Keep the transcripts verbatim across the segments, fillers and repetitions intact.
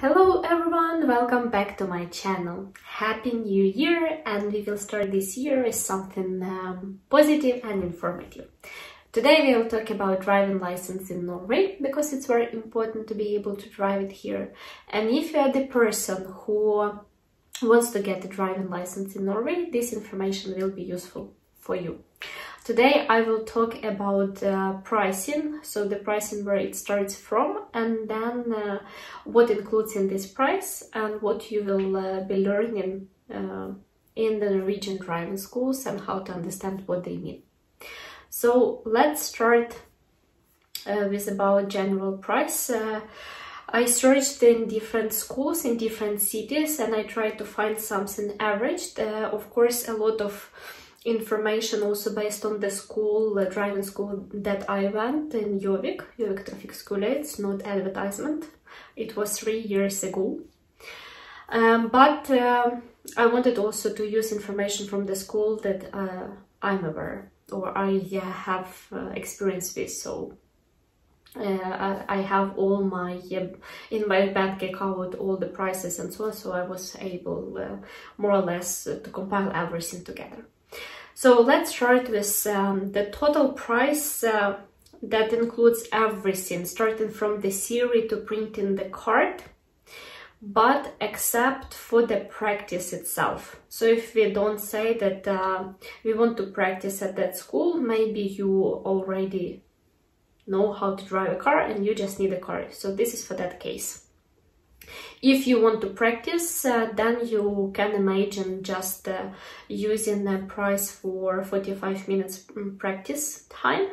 Hello everyone, welcome back to my channel. Happy New Year, and we will start this year with something um, positive and informative. Today we will talk about driving license in Norway, because it's very important to be able to drive it here. And if you are the person who wants to get a driving license in Norway, this information will be useful for you. Today I will talk about uh, pricing, so the pricing where it starts from, and then uh, what includes in this price and what you will uh, be learning uh, in the Norwegian driving schools and how to understand what they mean. So let's start uh, with about general price. Uh, I searched in different schools in different cities and I tried to find something averaged. Uh, of course, a lot of information also based on the school, uh, driving school that I went in Gjøvik, Gjøvik Traffic School. It's not advertisement. It was three years ago. Um, but uh, I wanted also to use information from the school that uh, I'm aware or I uh, have uh, experience with. So uh, I, I have all my, uh, in my bank account, all the prices and so on. So I was able uh, more or less uh, to compile everything together. So let's start with um, the total price uh, that includes everything, starting from the theory to printing the card, but except for the practice itself. So if we don't say that uh, we want to practice at that school, maybe you already know how to drive a car and you just need a car. So this is for that case. If you want to practice, uh, then you can imagine just uh, using the price for forty-five minutes practice time,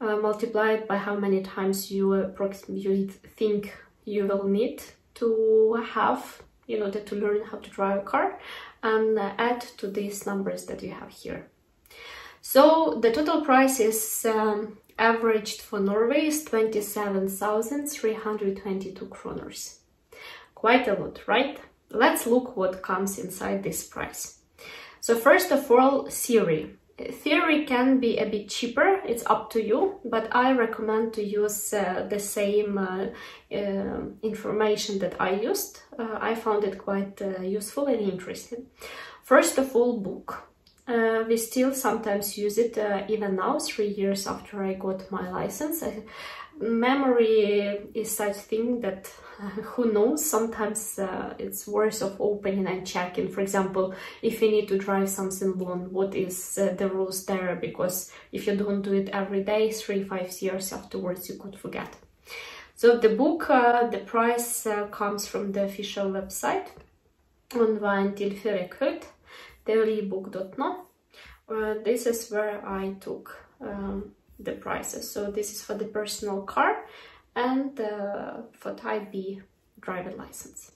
uh, multiplied by how many times you, uh, you think you will need to have in order to learn how to drive a car, and uh, add to these numbers that you have here. So the total price is um, averaged for Norway is twenty-seven thousand three hundred twenty-two kroners. Quite a lot, right? Let's look what comes inside this price. So first of all, theory. Theory can be a bit cheaper, it's up to you, but I recommend to use uh, the same uh, uh, information that I used. Uh, I found it quite uh, useful and interesting. First of all, book. Uh, we still sometimes use it, uh, even now, three years after I got my license. I, Memory is such thing that uh, who knows, sometimes uh, it's worth of opening and checking. For example, if you need to drive something long, what is uh, the rules there? Because if you don't do it every day, three, five years afterwards, you could forget. So the book, uh, the price uh, comes from the official website on teoribok dot no. Uh, this is where I took um, the prices. So this is for the personal car and uh, for type B driver license.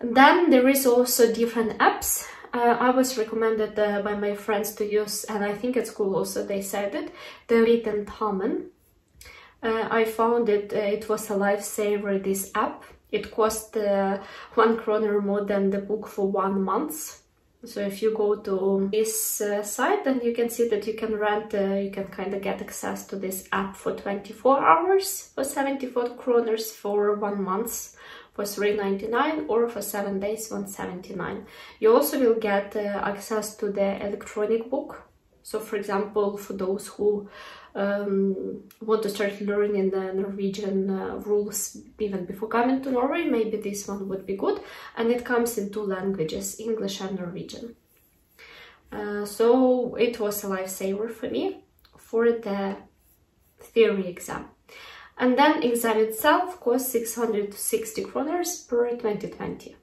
And then there is also different apps. Uh, I was recommended uh, by my friends to use, and I think it's cool also, they said it, Teoritentamen. Uh, I found it, uh, it was a lifesaver, this app. It cost uh, one kroner more than the book for one month. So if you go to this uh, site, then you can see that you can rent, uh, you can kind of get access to this app for twenty-four hours, for seventy-four kroners, for one month for three ninety-nine, or for seven days one seventy-nine. You also will get uh, access to the electronic book. So for example, for those who um, want to start learning the Norwegian uh, rules even before coming to Norway, maybe this one would be good. And it comes in two languages, English and Norwegian. Uh, so it was a lifesaver for me for the theory exam. And then exam itself costs six hundred sixty kroners per twenty twenty.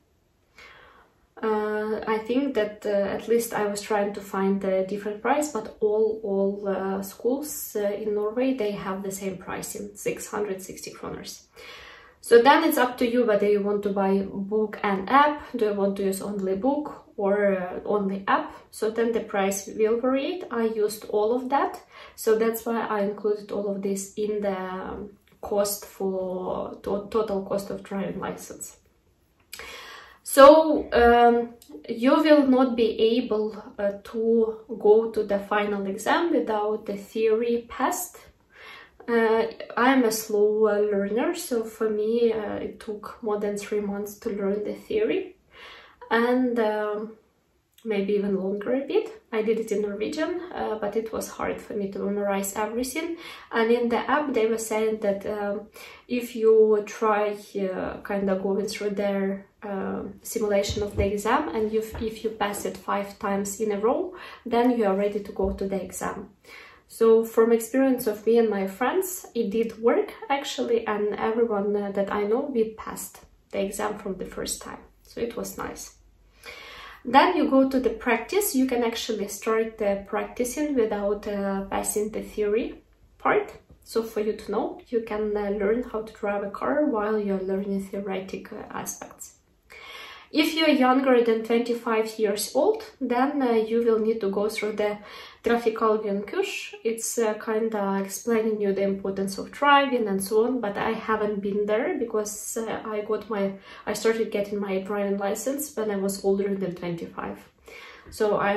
Uh, I think that uh, at least I was trying to find a different price, but all all uh, schools uh, in Norway, they have the same pricing, six hundred sixty kroners. So then it's up to you whether you want to buy book and app, do you want to use only book or uh, only app. So then the price will vary. I used all of that, so that's why I included all of this in the cost for to total cost of driving license. So um, you will not be able uh, to go to the final exam without the theory passed. Uh, I'm a slow uh, learner, so for me uh, it took more than three months to learn the theory, and uh, maybe even longer a bit. I did it in Norwegian, uh, but it was hard for me to memorize everything. And in the app they were saying that uh, if you try uh, kind of going through their uh, simulation of the exam, and you if you pass it five times in a row, then you are ready to go to the exam. So from experience of me and my friends, it did work actually, and everyone that I know, we passed the exam from the first time. So it was nice. Then you go to the practice. You can actually start the practicing without uh, passing the theory part. So for you to know, you can uh, learn how to drive a car while you're learning theoretical aspects. If you're younger than twenty-five years old, then uh, you will need to go through the Trafikal Vienkusch. It's uh, kind of explaining you the importance of driving and so on, but I haven't been there because uh, I got my, I started getting my driving license when I was older than twenty-five. So I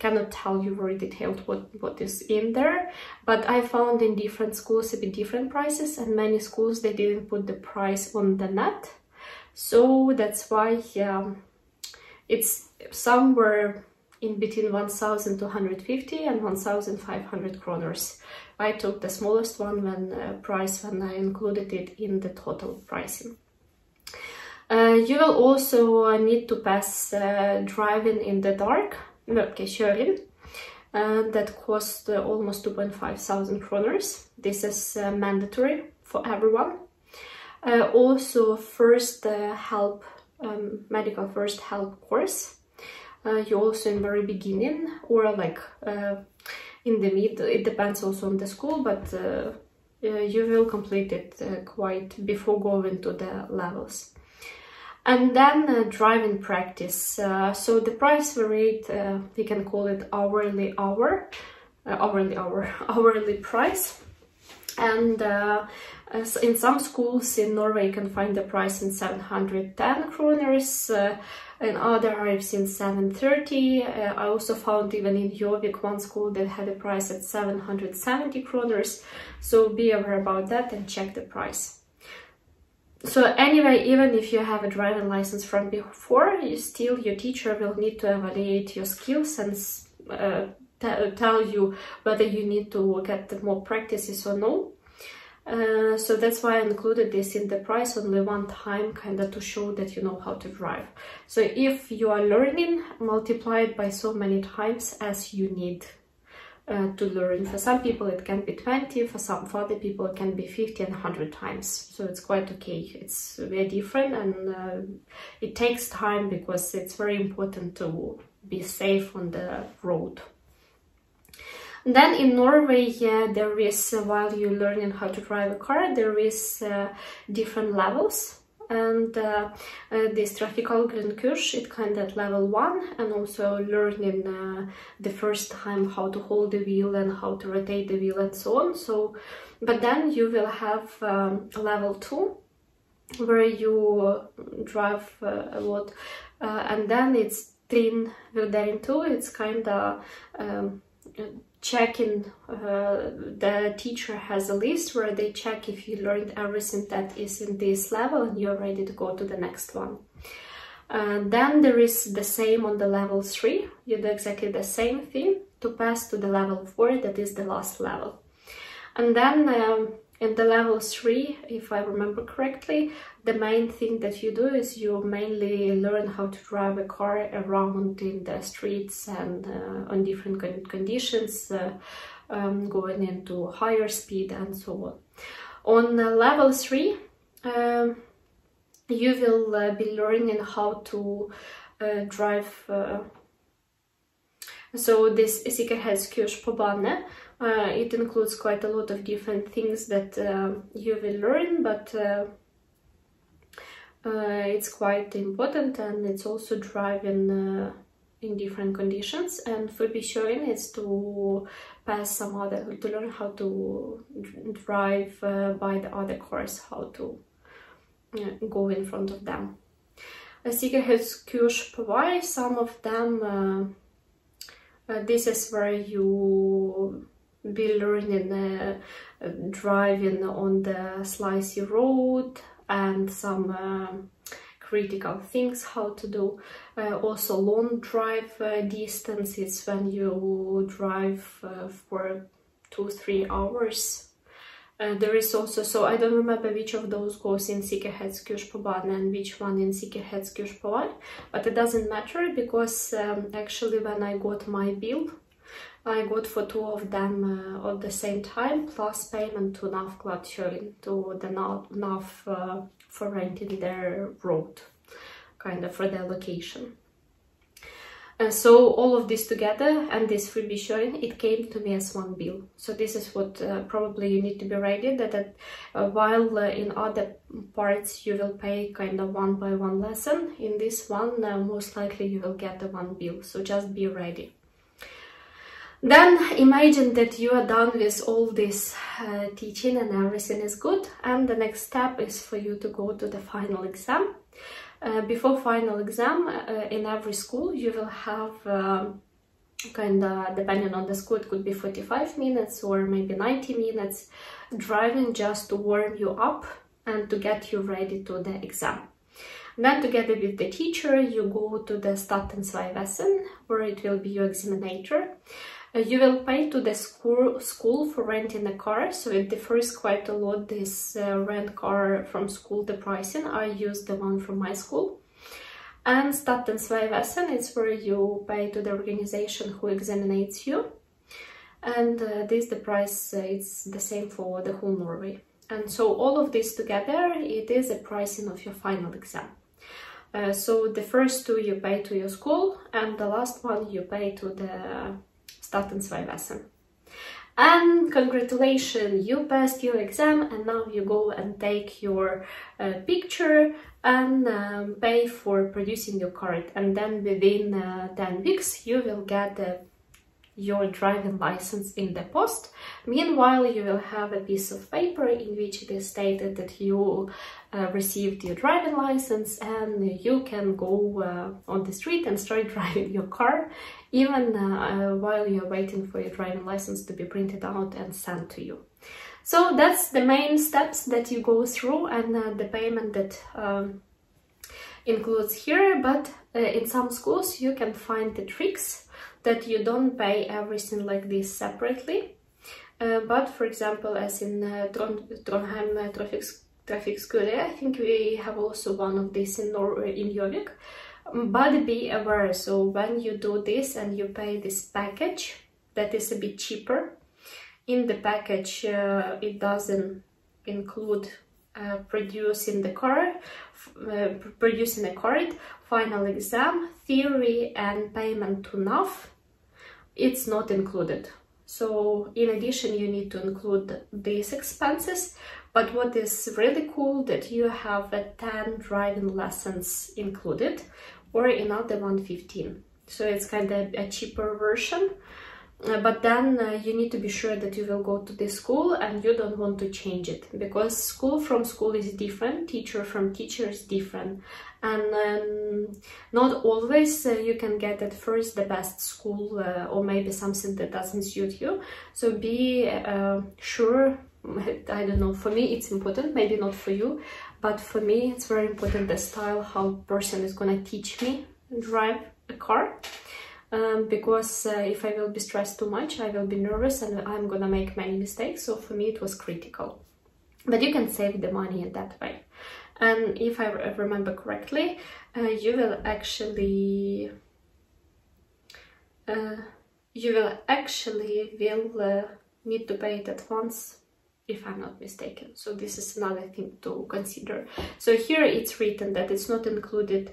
cannot tell you very detailed what, what is in there, but I found in different schools a bit different prices, and many schools they didn't put the price on the net. So that's why um, it's somewhere in between one thousand two hundred fifty and one thousand five hundred kroners. I took the smallest one when uh, price when I included it in the total pricing. Uh, you will also need to pass uh, driving in the dark, okay, Köring, uh, that cost uh, almost two point five thousand kroners. This is uh, mandatory for everyone. Uh, also first uh, help, um, medical first help course. Uh, you also in very beginning or like uh, in the mid, it depends also on the school, but uh, uh, you will complete it uh, quite before going to the levels. And then uh, driving practice. Uh, so the price rate, uh, we can call it hourly hour, uh, hourly hour, hourly price. And uh, in some schools in Norway, you can find the price in seven hundred ten kroners. Uh, in other, I've seen seven thirty. Uh, I also found even in Gjøvik one school that had a price at seven hundred seventy kroners. So be aware about that and check the price. So anyway, even if you have a driving license from before, you still your teacher will need to evaluate your skills and uh, tell you whether you need to get more practices or no. Uh, so that's why I included this in the price only one time, kind of to show that you know how to drive. So if you are learning, multiply it by so many times as you need uh, to learn. For some people it can be twenty, for some for other people it can be fifty and one hundred times. So it's quite okay. It's very different, and uh, it takes time because it's very important to be safe on the road. Then in Norway, uh, there is, uh, while you're learning how to drive a car, there is uh, different levels. And uh, uh, this Trafikal Vienkusch, it kind of level one, and also learning uh, the first time how to hold the wheel and how to rotate the wheel and so on. So, but then you will have um, level two, where you drive uh, a lot. Uh, and then it's Trinn Vurdering two, it's kind of... Um, checking, uh, the teacher has a list where they check if you learned everything that is in this level and you're ready to go to the next one. Uh, then there is the same on the level three, you do exactly the same thing to pass to the level four, that is the last level. And then um, in the level three, if I remember correctly, the main thing that you do is you mainly learn how to drive a car around in the streets and uh, on different conditions, uh, um, going into higher speed and so on. On uh, level three, uh, you will uh, be learning how to uh, drive. Uh, so this Sikkerhetskurs på bane. Uh, it includes quite a lot of different things that uh, you will learn, but uh, uh, it's quite important, and it's also driving uh, in different conditions. And for be showing is to pass some other, to learn how to drive uh, by the other cars, how to uh, go in front of them. A Sikkerhetskurs på bane, some of them, uh, uh, this is where you be learning uh, driving on the slicey road and some uh, critical things how to do. Uh, also long drive uh, distances when you drive uh, for two, three hours. Uh, there is also, so I don't remember which of those goes in Sikkerhetskurs på bane and which one in Sikkerhetskurs på bane, but it doesn't matter because um, actually when I got my bill, I got for two of them uh, at the same time, plus payment to N A F Gladkjøling, to the N A F uh, for renting their road, kind of for their location. And so all of this together and this freebie sharing, it came to me as one bill. So this is what uh, probably you need to be ready, that, that uh, while uh, in other parts you will pay kind of one by one lesson, in this one uh, most likely you will get the one bill. So just be ready. Then imagine that you are done with all this uh, teaching and everything is good, and the next step is for you to go to the final exam. Uh, before final exam, uh, in every school you will have uh, kind of, depending on the school, it could be forty-five minutes or maybe ninety minutes driving just to warm you up and to get you ready to the exam. Then together with the teacher you go to the Statens Vegvesen, where it will be your examinator. Uh, you will pay to the school, school for renting a car, so it differs quite a lot, this uh, rent car from school, the pricing. I use the one from my school. And Statens Vegvesen is where you pay to the organization who examinates you. And uh, this, the price, uh, it's the same for the whole Norway. And so all of this together, it is the pricing of your final exam. Uh, so the first two you pay to your school, and the last one you pay to the Statens Vegvesen. And congratulations, you passed your exam, and now you go and take your uh, picture and um, pay for producing your card. And then within uh, ten weeks you will get uh, your driving license in the post. Meanwhile, you will have a piece of paper in which it is stated that you uh, received your driving license, and you can go uh, on the street and start driving your car, even uh, while you're waiting for your driving license to be printed out and sent to you. So that's the main steps that you go through, and uh, the payment that um, includes here, but uh, in some schools you can find the tricks that you don't pay everything like this separately. Uh, but for example, as in uh, Trondheim uh, Traffic, Traffic School, I think we have also one of these in Norway, in Gjøvik. But be aware, so when you do this and you pay this package that is a bit cheaper, in the package uh, it doesn't include uh, producing the car, uh, producing a card, final exam, theory and payment to N A F. It's not included. So in addition you need to include these expenses. But what is really cool, that you have uh, ten driving lessons included, or another one fifteen. So it's kind of a cheaper version, uh, but then uh, you need to be sure that you will go to this school and you don't want to change it, because school from school is different, teacher from teacher is different, and um, not always uh, you can get at first the best school, uh, or maybe something that doesn't suit you. So be uh, sure. I don't know, for me it's important, maybe not for you, but for me it's very important, the style, how person is gonna teach me drive a car, um, because uh, if I will be stressed too much, I will be nervous and I'm gonna make many mistakes. So for me it was critical, but you can save the money in that way. And if I remember correctly, uh, you will actually uh, you will actually will uh, need to pay it at once, if I'm not mistaken. So this is another thing to consider. So here it's written that it's not included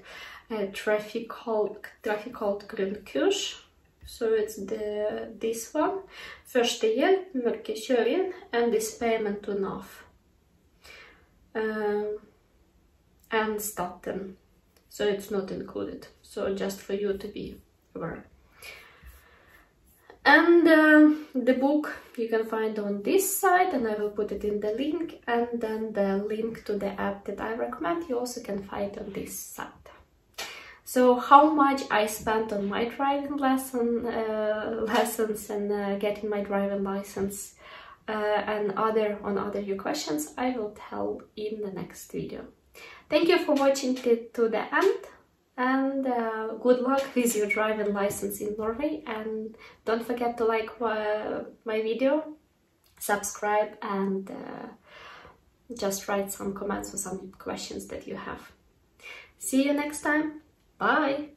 uh, Trafikal Trafikal Vienkusch. So it's the this one, Förstehjälp, mörkerkörning, and this payment to N A F um, and Staten. So it's not included. So just for you to be aware. And uh, the book you can find on this site, and I will put it in the link, and then the link to the app that I recommend you also can find on this site. So how much I spent on my driving lesson, uh, lessons and uh, getting my driving license uh, and other on other your questions, I will tell in the next video. Thank you for watching it to the end, and uh, good luck with your driving license in Norway, and don't forget to like uh, my video, subscribe, and uh, just write some comments or some questions that you have. See you next time. Bye!